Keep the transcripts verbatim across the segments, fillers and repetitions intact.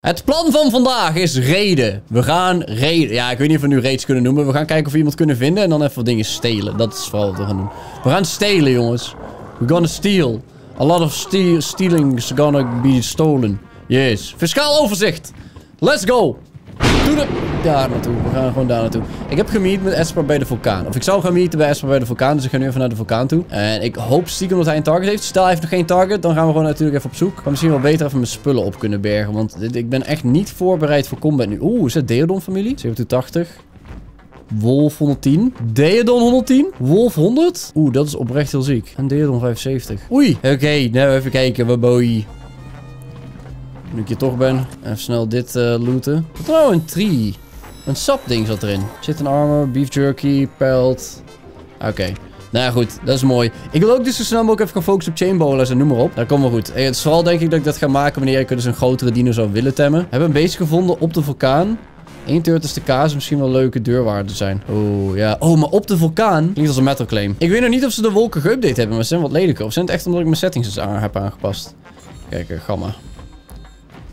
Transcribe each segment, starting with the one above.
Het plan van vandaag is raiden. We gaan raiden. Ja, ik weet niet of we nu raids kunnen noemen. We gaan kijken of we iemand kunnen vinden en dan even wat dingen stelen. Dat is vooral wat we gaan doen. We gaan stelen, jongens. We're gonna steal. A lot of ste stealing is gonna be stolen. Yes. Fiscaal overzicht. Let's go. Doe de... Daar naartoe. We gaan gewoon daar naartoe. Ik heb gemiet met Esper bij de vulkaan. Of ik zou gaan meeten bij Esper bij de vulkaan. Dus ik ga nu even naar de vulkaan toe. En ik hoop stiekem dat hij een target heeft. Stel hij heeft nog geen target. Dan gaan we gewoon natuurlijk even op zoek. Ik kan misschien wel beter even mijn spullen op kunnen bergen. Want dit, ik ben echt niet voorbereid voor combat nu. Oeh, is dat Deodon familie? zevenentachtig. Wolf honderdtien. Deodon honderdtien. Wolf honderd. Oeh, dat is oprecht heel ziek. En Deodon vijfenzeventig. Oei. Oké, okay, nou even kijken. We boy. Nu ik hier toch ben. Even snel dit uh, looten. Wat nou een tree? Een sapding zat erin. Zit een armor, beef jerky, pelt. Oké. Okay. Nou ja, goed. Dat is mooi. Ik wil ook dus zo snel mogelijk even gaan focussen op chainbowlers en noem maar op. Daar komen we goed. En het is vooral denk ik dat ik dat ga maken wanneer ik dus een grotere dino zou willen temmen. Hebben een beest gevonden op de vulkaan. Eén turret is de kaas. Misschien wel leuke deurwaarden zijn. Oh, ja. Oh, maar op de vulkaan. Klinkt als een metal claim. Ik weet nog niet of ze de wolken geüpdate hebben, maar ze zijn wat lelijker. Of zijn het echt omdat ik mijn settings dus aan, heb aangepast? Kijk, uh, gamma.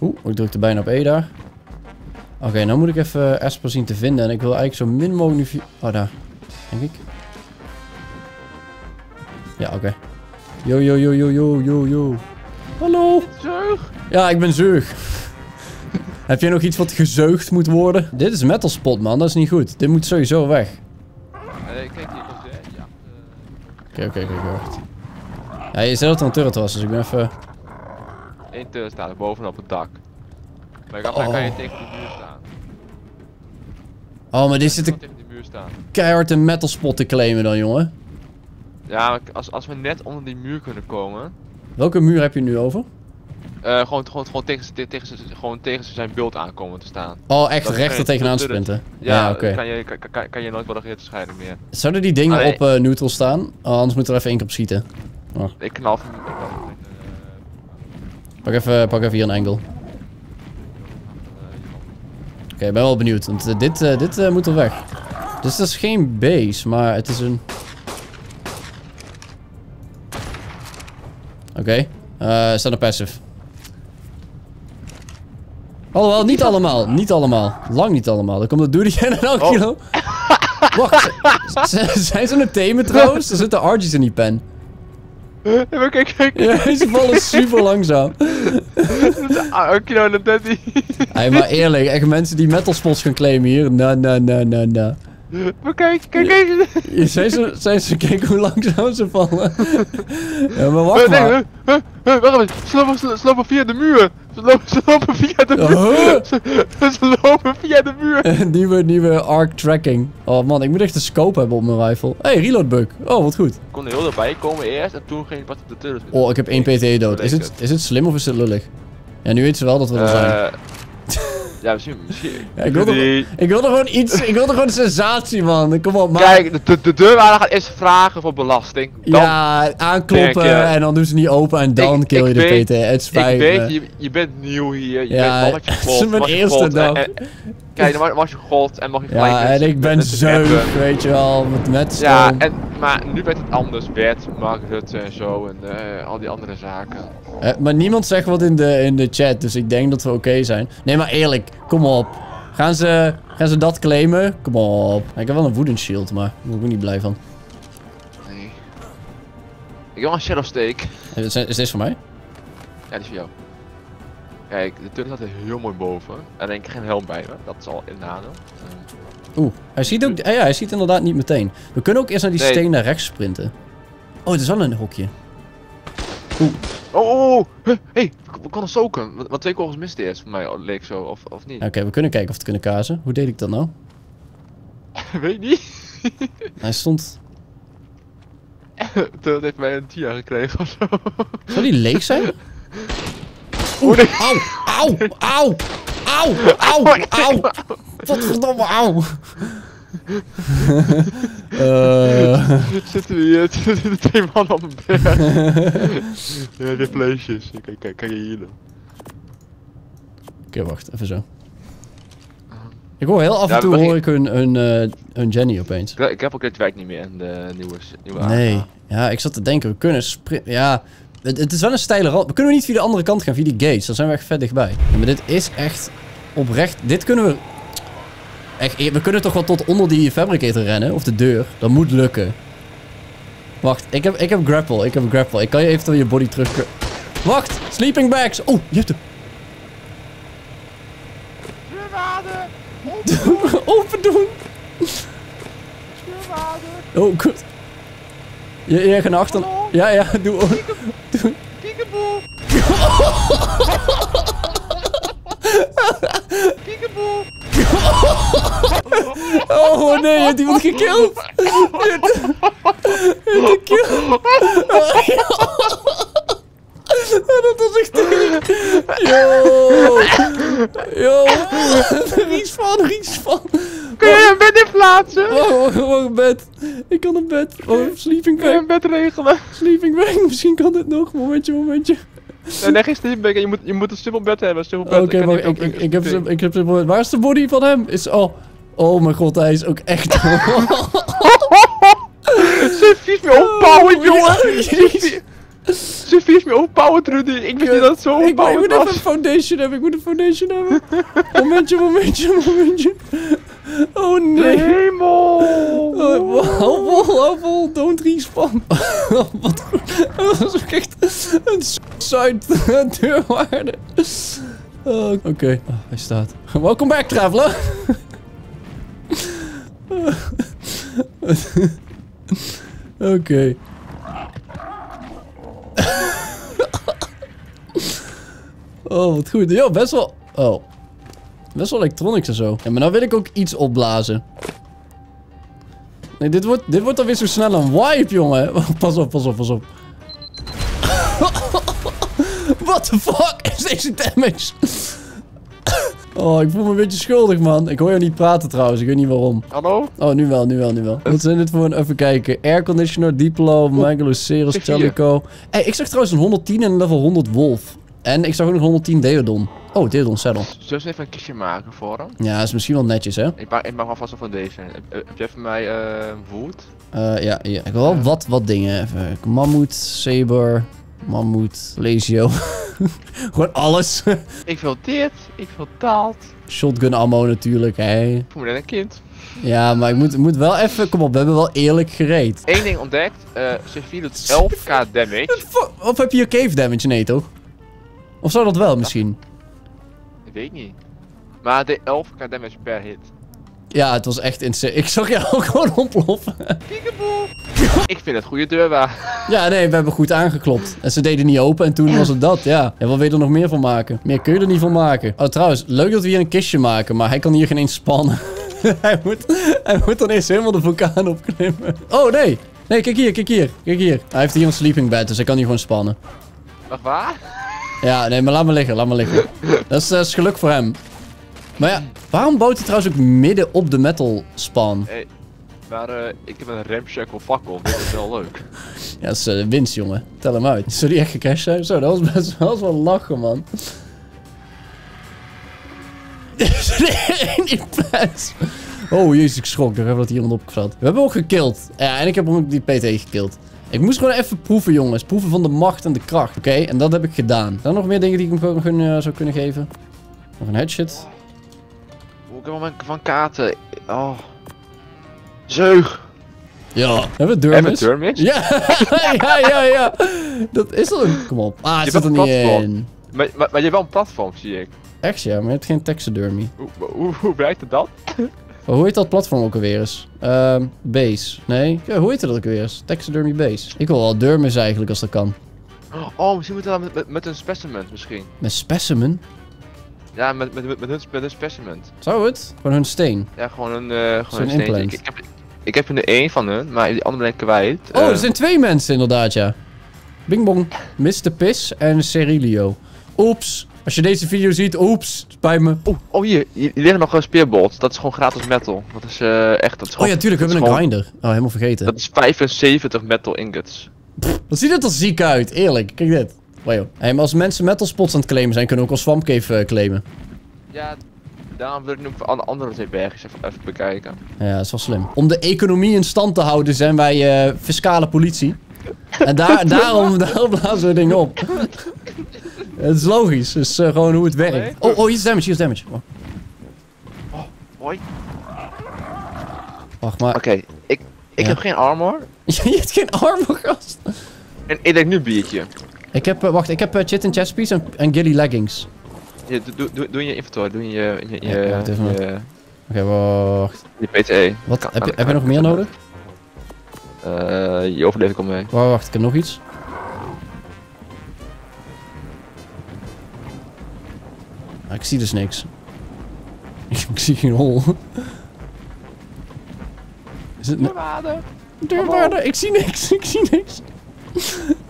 Oeh, ik drukte bijna op E daar. Oké, okay, nou moet ik even Esper zien te vinden. En ik wil eigenlijk zo min mogelijk nu... Oh, daar. Denk ik. Ja, oké. Okay. Yo, yo, yo, yo, yo, yo, yo. Hallo. Zeug. Ja, ik ben zeug. Heb jij nog iets wat gezeugd moet worden? Dit is metal spot, man. Dat is niet goed. Dit moet sowieso weg. Kijk, hier komt de... Ja. Oké, oké, oké. Ja, je zei dat er een turret was, dus ik ben even... Eén turret staat er bovenop het dak. Maar ik oh. Daar kan je tegen de muur staan. Oh, maar dit zit een keihard een metal spot te claimen dan, jongen. Ja, als, als we net onder die muur kunnen komen. Welke muur heb je nu over? Uh, gewoon, gewoon, gewoon, tegen, tegen, tegen, gewoon tegen zijn beeld aankomen te staan. Oh, echt rechter tegenaan sprinten? Ja, ja oké. Okay. Kan, je, kan, kan, kan je nooit wel een scheiden meer. Zouden die dingen Allee. op uh, neutral staan? Oh, anders moet er even één keer op schieten. Oh. Ik knal van... Uh, pak, even, pak even hier een angle. Oké, okay, ik ben wel benieuwd, want uh, dit, uh, dit uh, moet er weg. Dus dat is geen base, maar het is een... Oké, okay. uh, staat een passive. Alhoewel, niet allemaal, niet allemaal. Lang niet allemaal, dan komt dat duurde jij naar elk oh. kilo. Wacht, zijn ze een thema trouwens? Er zitten R G's in die pen. Kijk, kijk, kijk. Ja, ze vallen super langzaam. Oké, hey, maar eerlijk, echt mensen die metal spots gaan claimen hier. Na, na, na, na, na. Maar kijk, kijk eens. Ja, zijn ze, zijn ze, kijk hoe langzaam ze vallen. Ja, maar wacht nee, maar. Nee, nee, wacht even, ze lopen via de muur. Ze lopen, ze lopen via de muur. Oh. Ze, ze lopen via de muur. nieuwe, nieuwe arc tracking. Oh man, ik moet echt een scope hebben op mijn rifle. Hé, hey, reload bug. Oh, wat goed. Ik kon er heel erbij komen eerst en toen ging wat de turret. Oh, ik heb één P T E dood. Is het, is het slim of is het lullig? Ja, nu weet ze wel dat we er zijn. Uh. Ja, misschien. misschien. Ja, ik, wil er, ik wil er gewoon iets. Ik wil er gewoon een sensatie, man. Kom op, man. Kijk, de, de deurwaarder gaat eerst vragen voor belasting. Dan ja, aankloppen en dan doen ze niet open en dan ik, kill ik je weet, de P T. Het spijt me. Ik weet, je, je bent nieuw hier. Je ja, bent mannetje gold. Het is mijn eerste dag. En, en, kijk, dan was je gold en mag je gelijk. Ja, en ik ben zeug, weet je wel. Met met Ja, en, maar nu werd het anders. Bert, Mark Rutte en zo en uh, al die andere zaken. Uh, maar niemand zegt wat in de, in de chat, dus ik denk dat we oké okay zijn. Nee, maar eerlijk. Kom op. Gaan ze, gaan ze dat claimen? Kom op. Ik heb wel een wooden shield, maar daar ben ik niet blij van. Nee. Ik wil een shadow stake. Is, is dit voor mij? Ja, die is voor jou. Kijk, de turret staat er heel mooi boven. En denk ik geen helm bij me. Dat is al in de nadeel. Oeh, hij ziet ook... Ah ja, hij ziet inderdaad niet meteen. We kunnen ook eerst naar die nee. steen naar rechts sprinten. Oh, het is wel een hokje. Oeh. Oh, oh, oh. Hey, we konden soken. Want twee kogels miste eerst voor mij, leek zo, of, of niet. Oké, okay, we kunnen kijken of we het kunnen kazen. Hoe deed ik dat nou? Weet niet. Hij stond... Toen heeft mij een tia gekregen of zo. Zou die leeg zijn? Oeh, nee. Auw, auw, auw, auw, auw, auw. Godverdomme, auw. uh... Zitten we hier, zitten twee mannen op een berg. Ja, die vleesjes. Kijk, kijk, kijk hier dan. Oké, wacht, even zo. Ik hoor heel af en toe ja, hoor ik een, een, een, een Jenny opeens. Ik heb ook dit werk niet meer in de nieuwe, nieuwe nee, A K. Ja, ik zat te denken, we kunnen sprinten. Ja, Het, het is wel een steile rand. We kunnen niet via de andere kant gaan, via die gates. Dan zijn we echt vet dichtbij. Ja, maar dit is echt oprecht. Dit kunnen we... Echt, we kunnen toch wel tot onder die fabricator rennen. Of de deur. Dat moet lukken. Wacht, ik heb, ik heb grapple. Ik heb grapple. Ik kan je eventueel je body terug... Wacht! Sleeping bags! Oh, je hebt hem. Open doen! Oh, goed. Jij gaat naar achter. Ja, ja, doe. Doe. Peekaboo! Peekaboo! Oh nee, je hebt iemand gekild! Je hebt gekild! Dat was echt terecht. Yo! Yo! Ries van, ries van! Kun je een bed in plaatsen? Oh, oh, oh, bed. Ik kan een bed. Oh, sleeping bag. Kun je een bed regelen? Sleeping bag, misschien kan dit nog. Momentje, momentje. Nee, nee, geen sleeping bag. Je moet, je moet een simpel bed hebben. Oké, okay, maar ik, ik, ik heb een simpel bed. Waar is de body van hem? Is, oh. Oh mijn god, hij is ook echt... Ze vies me opbouwen, jongen! Jezus. Ze vies me opbouwend, Rudy. Ik wist niet dat het zo opbouwend was. Ik moet even een foundation hebben. Ik moet een foundation hebben. Momentje, momentje, momentje. Oh nee. Hemel. Hoppel, don't respawn. Wat goed. Dat was ook echt een suicide deurwaarde. Oké. Hij staat. Welcome back, traveler. Oké. Oh, wat goed. Ja, best wel... Oh. Best wel electronics en zo. Ja, maar nou wil ik ook iets opblazen. Nee, dit wordt, dit wordt dan weer zo snel een wipe, jongen. Pas op, pas op, pas op. What the fuck is deze damage? Oh, ik voel me een beetje schuldig, man. Ik hoor jou niet praten, trouwens. Ik weet niet waarom. Hallo? Oh, nu wel, nu wel, nu wel. Wat zijn dit voor een... Even kijken. Airconditioner, Diplo, Megaloceros, Chalico. Hé, ik zag trouwens een honderdtien en een level honderd wolf. En ik zag ook nog honderdtien Deodon. Oh, Deodon saddle. Zullen we even een kistje maken voor hem? Ja, is misschien wel netjes, hè? Ik maak, ik maak wel vast wel van deze. Heb jij voor mij uh, wood? Uh, ja, ja, ik wil wel uh. wat, wat dingen. Even. Mammoet, saber, mammoet, Lazio. Gewoon alles. Ik wil dit, ik wil taalt. Shotgun ammo natuurlijk, hè. Ik voel me net een kind. Ja, maar ik moet, moet wel even... Kom op, we hebben wel eerlijk gereed. Eén ding ontdekt. Uh, Sophie doet elf k damage. Of heb je je cave damage? Nee, toch? Of zou dat wel, misschien? Ik weet niet. Maar de elf k damage per hit. Ja, het was echt insane. Ik zag jou ook gewoon ontploffen. Peekaboo! Ik vind het goede deur waar. Ja, nee, we hebben goed aangeklopt. En ze deden niet open en toen was het dat, ja. En wat wil je er nog meer van maken? Meer kun je er niet van maken. Oh, trouwens, leuk dat we hier een kistje maken, maar hij kan hier geen eens spannen. hij, moet, hij moet dan eerst helemaal de vulkaan opklimmen. Oh, nee. Nee, kijk hier, kijk hier, kijk hier. Hij heeft hier een sleeping bed, dus hij kan hier gewoon spannen. Wacht, waar? Ja, nee, maar laat me liggen, laat me liggen. Dat is, uh, is geluk voor hem. Maar ja, waarom bouwt hij trouwens ook midden op de metal spawn? Hé, hey, maar uh, ik heb een ramshackle fakkel, dit is wel leuk. Ja, dat is uh, winst, jongen. Tel hem uit. Zou die echt gecashed zijn? Zo, dat was best wel, was wel lachen, man. Nee, niet best. Oh, jezus, ik schrok. Ik heb dat hier iemand op zat. We hebben hem ook gekild. Ja, en ik heb hem ook die P T gekild. Ik moest gewoon even proeven, jongens. Proeven van de macht en de kracht. Oké, okay, en dat heb ik gedaan. Zijn er nog meer dingen die ik hem gewoon uh, zou kunnen geven? Nog een headshot. Oh, ik heb wel van kaarten. Oh. Zeug. Ja. Hebben we een deurmis? Ja. ja, ja, ja. Dat is er. Kom op. Ah, het zit er niet in. Maar, maar, maar je hebt wel een platform, zie ik. Echt, ja. Maar je hebt geen taxidermy. Hoe, hoe, hoe blijkt het dan? Hoe heet dat platform ook alweer eens? Uh, base. Nee? Ja, hoe heet dat ook alweer eens? Taxidermy base. Ik wil wel dermis eigenlijk als dat kan. Oh, misschien moeten we dat met, met een specimen misschien. Met specimen? Ja, met, met, met, met, hun, met hun specimen. Zou het? Gewoon hun steen? Ja, gewoon een, uh, gewoon een steen. Ik, ik, heb, ik heb er nu één van hun, maar die andere ben ik kwijt. Oh, uh, er zijn twee mensen inderdaad, ja. Bing bong. mister Piss en Cerilio. Oeps. Als je deze video ziet, oeps, spijt me. Oh, oh hier, hier liggen nog speerbolt. Dat is gewoon gratis metal. Dat is uh, echt, dat is gewoon... Oh ja, tuurlijk, we hebben een gewoon... grinder. Oh, helemaal vergeten. Dat is vijfenzeventig metal ingots. Pff, wat ziet het er ziek uit, eerlijk. Kijk dit. Wow. Hey, maar als mensen metal spots aan het claimen zijn, kunnen we ook al Swamp Cave uh, claimen. Ja, daarom wil ik nu voor andere twee bergjes even, even bekijken. Ja, dat is wel slim. Om de economie in stand te houden zijn wij uh, fiscale politie. En daar, daarom, daarom blazen we dingen op. Het is logisch, het is uh, gewoon hoe het werkt. Oh, oh, hier is damage, hier is damage. Oh. Oh, hoi. Wacht maar. Oké, okay, ik, ik ja. heb geen armor. Je hebt geen armor, gast. En ik denk nu biertje. Ik heb, uh, wacht, ik heb uh, chit en chestpiece en, en gilly leggings. Ja, doe, doe, doe, doe in je inventory, doe in je... In je, ja, je, wacht even. Je... Oké, okay, wacht. Je P T E. Wat, kan, heb, kan, heb kan, je nog kan, meer kan. nodig? Uh, je overleving komt mee. Wacht, wacht, ik heb nog iets. Ah, ik zie dus niks. Ik zie geen hol. Is het... Deurwaarder! Deurwaarder! Ik zie niks! Ik zie niks!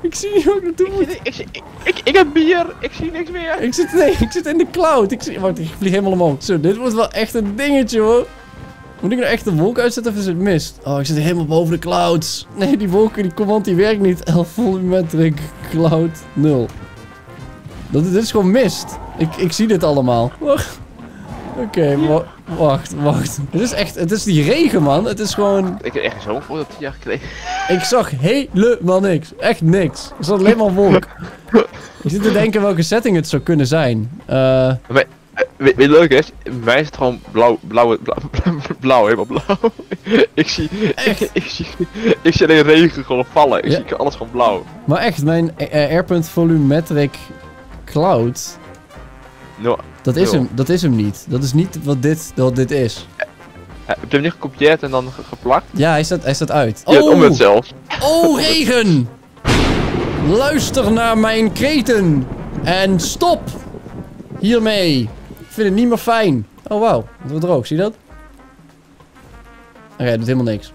Ik zie niet hoe ik naartoe moet. Ik, ik, ik, ik, ik heb bier! Ik zie niks meer! Ik zit, nee, ik zit in de cloud! Ik zie... Wacht, ik vlieg helemaal omhoog. Zo, dit wordt wel echt een dingetje hoor! Moet ik nou echt de wolk uitzetten of is het mist? Oh, ik zit helemaal boven de clouds. Nee, die wolken, die command, die werkt niet. Elf volumetric cloud nul. Dat, dit is gewoon mist. Ik, ik zie dit allemaal. Wacht. Oké, okay, wa wacht, wacht. Het is echt, het is die regen, man. Het is gewoon... Ik heb echt zo'n voor dat jaar gekregen. Ik zag helemaal niks. Echt niks. Er zat alleen maar wolk. Ik zit te denken welke setting het zou kunnen zijn. Eh... Uh... Weet je leuk is? Mij is het gewoon blauw, blauw, blauw, blauw, helemaal blauw. Ik zie, echt? Ik, ik zie, ik zie alleen regen gewoon vallen. Ik ja. zie alles gewoon blauw. Maar echt, mijn uh, airpoint volumetric cloud, no, dat, no. Is hem, dat is hem niet. Dat is niet wat dit, wat dit is. Heb je hem niet gekopieerd en dan geplakt? Ja, hij staat, hij staat uit. Je oh, het zelf. Oh, regen! Luister naar mijn kreten en stop hiermee. Ik vind het niet meer fijn. Oh wauw, het wordt droog, zie je dat? Oké, okay, doet helemaal niks.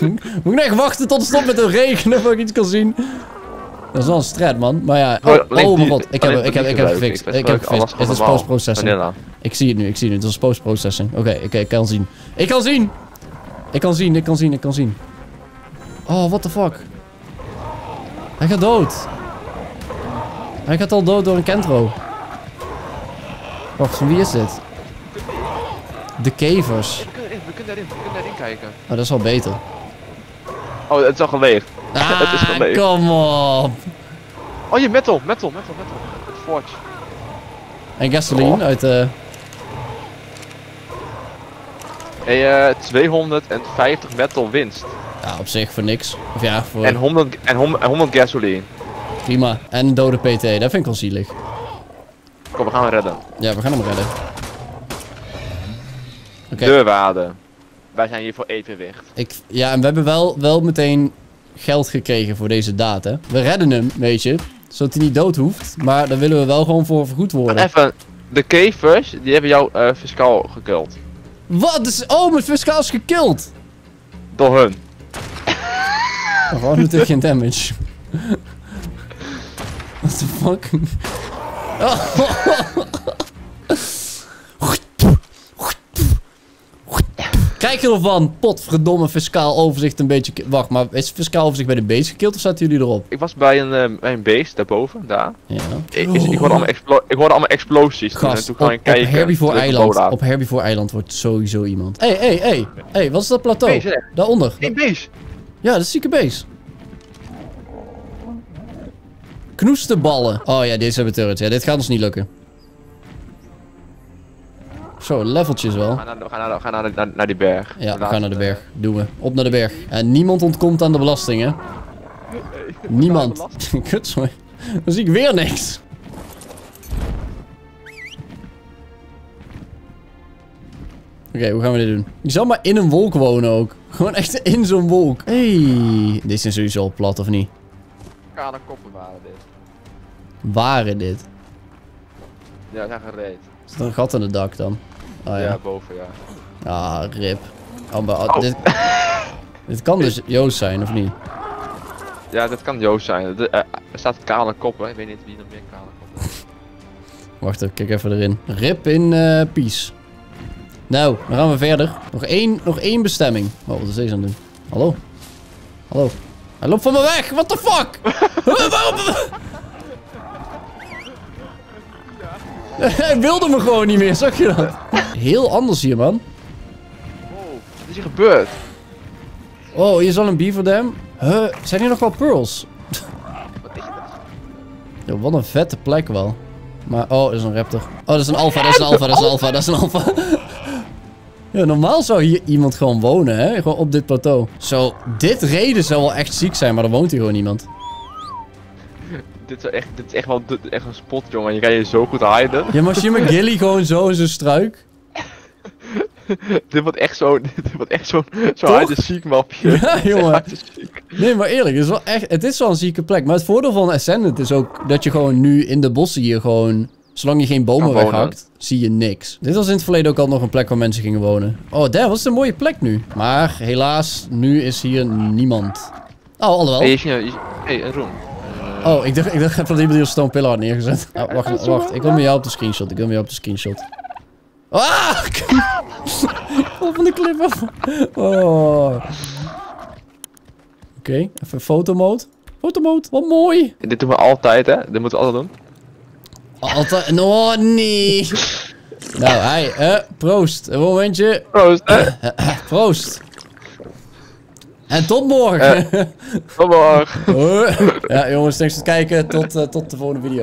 Moet ik nou echt wachten tot het stopt met het regenen voordat ik iets kan zien? Dat is wel een strat, man. Maar ja, oh, oh, oh mijn god, ik heb het ik heb, ik heb gefixt. Ik heb gefixt. Het is post-processing. Ik zie het nu, ik zie het nu. Het is post-processing. Oké, okay, okay, ik kan zien. Ik kan zien! Ik kan zien, ik kan zien, ik kan zien. Oh, what the fuck. Hij gaat dood. Hij gaat al dood door een kentro. Wacht, van wie is dit? De kevers. Ja, we, kunnen, we kunnen daarin, we kunnen daarin kijken. Oh, dat is wel beter. Oh, het is al geleegd. Ah, het is geleegd. Kom op. Oh, je metal, metal, metal, metal. Het forge. En gasoline oh. uit de... Hé, hey, uh, tweehonderdvijftig metal winst. Ja, op zich voor niks. Of ja, voor... En honderd, en honderd, en honderd gasoline. Prima. En dode P T, dat vind ik wel zielig. Kom, we gaan hem redden. Ja, we gaan hem redden. Okay. Deurwaarde. Wij zijn hier voor evenwicht. Ik, ja, en we hebben wel, wel meteen geld gekregen voor deze daad, hè. We redden hem, weet je. Zodat hij niet dood hoeft. Maar daar willen we wel gewoon voor vergoed worden. Maar even, de kevers, die hebben jouw uh, fiscaal gekild. Wat? Dus, oh, mijn fiscaal is gekild! Door hun. Gewoon natuurlijk geen damage. What the fuck? Kijk je ervan, potverdomme fiscaal overzicht een beetje... Wacht, maar is fiscaal overzicht bij de beest gekild of zaten jullie erop? Ik was bij een, uh, bij een beest daarboven, daar. Ja. Ik, is, ik, hoorde allemaal ik hoorde allemaal explosies. Gast, toen op, ik kijken, op Herbivore Eiland, op Herbivore Eiland wordt sowieso iemand. Hé, hé, hé. Hé, wat is dat plateau? Bees, hè? Daaronder. Die beest. Ja, dat is zieke beest. Knoesterballen. Oh ja, deze hebben turret. Ja, dit gaat ons niet lukken. Zo, leveltjes wel. We gaan naar, de, we gaan naar, de, we gaan naar, de, naar, naar die berg. Ja, we gaan naar de berg. Doen we. Op naar de berg. En niemand ontkomt aan de belastingen. Niemand. Kut, sorry. Dan zie ik weer niks. Oké, okay, hoe gaan we dit doen? Je zal maar in een wolk wonen ook. Gewoon echt in zo'n wolk. Hey. Dit zijn sowieso al plat, of niet? Kale koppen waren dit. Waren dit? Ja, ze zijn gereed. Is er een gat in het dak dan? Oh, ja. Ja, boven, ja. Ah, rip. Oh, maar, oh, oh. Dit, dit kan dus Joost zijn, of niet? Ja, dit kan Joost zijn. Er uh, staat kale koppen. Ik weet niet wie nog meer kale koppen is. Wacht even, kijk even erin. Rip in uh, peace. Nou, dan gaan we verder. Nog één, nog één bestemming. Oh, wat is deze aan het doen? Hallo? Hallo? Hij loopt van me weg! What the fuck? Hij wilde me gewoon niet meer, zag je dat? Heel anders hier, man. Wow, wat is hier gebeurd? Oh, here's all in B voor them. Huh, zijn hier nog wel pearls? Yo, wat een vette plek wel. Maar, oh, dat is een raptor. Oh, dat is een alfa, dat is een alfa, dat is een alfa, dat is een alfa. Ja, normaal zou hier iemand gewoon wonen, hè? Gewoon op dit plateau. Zo, dit reden zou wel echt ziek zijn, maar er woont hier gewoon niemand. Dit is echt, dit is echt wel dit is echt een spot, jongen. Je kan je zo goed hiden. Ja, maar als je met Gilly gewoon zo in zijn struik. Dit wordt echt zo'n zo zo harde ziek mapje. Ja, jongen. Nee, maar eerlijk, het is wel echt, het is wel een zieke plek. Maar het voordeel van Ascended is ook dat je gewoon nu in de bossen hier gewoon... Zolang je geen bomen weghakt, zie je niks. Dit was in het verleden ook al nog een plek waar mensen gingen wonen. Oh, daar was een mooie plek nu. Maar helaas, nu is hier niemand. Oh, alhoewel. Hé, hey, hey, Roem. Oh, ik dacht, ik dacht dat iemand die op Stone Pillar had neergezet. Oh, wacht, wacht. Ik wil met jou op de screenshot. Ik wil met jou op de screenshot. Ah! Op van de clip af. Oh. Oké, okay, even fotomode. Fotomode, wat mooi. Dit doen we altijd, hè? Dit moeten we altijd doen. Altijd. Oh nee. Nou, hij. Uh, proost. Een momentje. Proost. Uh. Uh, uh, proost. En tot morgen. Uh, tot morgen. Ja, jongens, thanks voor het kijken. Tot, uh, tot de volgende video.